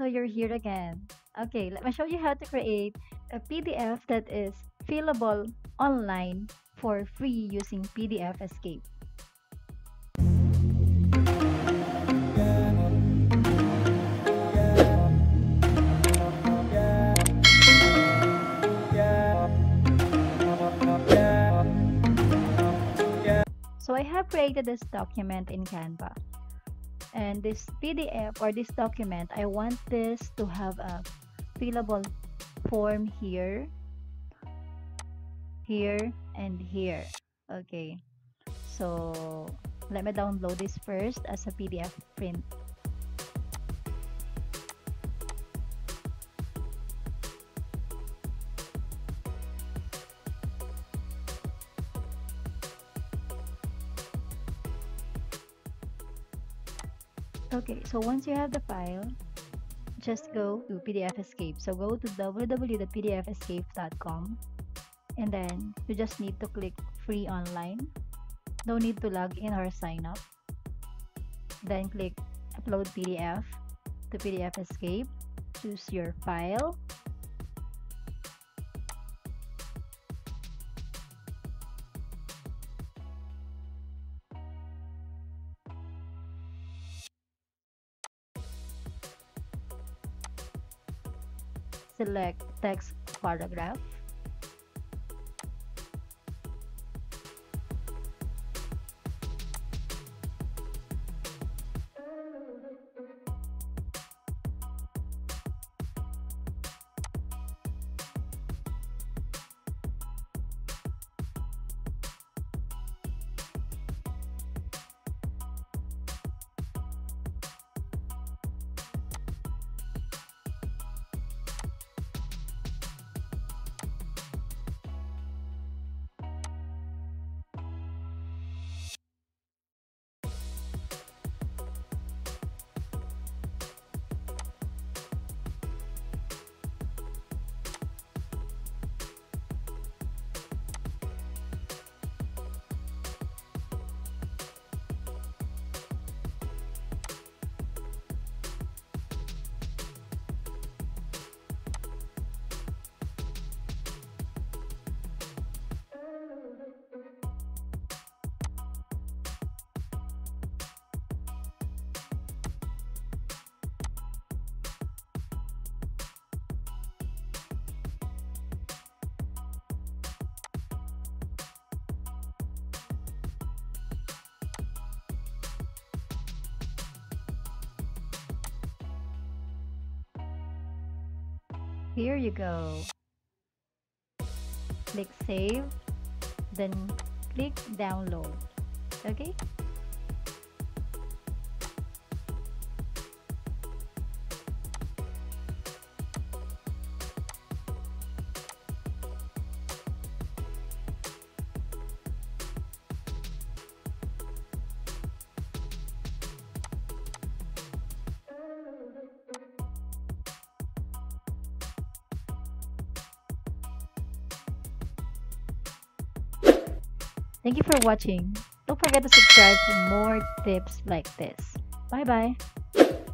So you're here again. Okay, let me show you how to create a PDF that is fillable online for free using PDFEscape. So I have created this document in Canva, and this PDF or this document, I want this to have a fillable form here, here, and here. Okay, so let me download this first as a PDF print. Okay, so once you have the file, just go to PDFEscape. So go to www.pdfescape.com, and then you just need to click free online. No need to log in or sign up. Then click upload PDF to PDFEscape. Choose your file. Select text paragraph. Here you go. Click save, then click download. Okay? Thank you for watching. Don't forget to subscribe for more tips like this. Bye bye.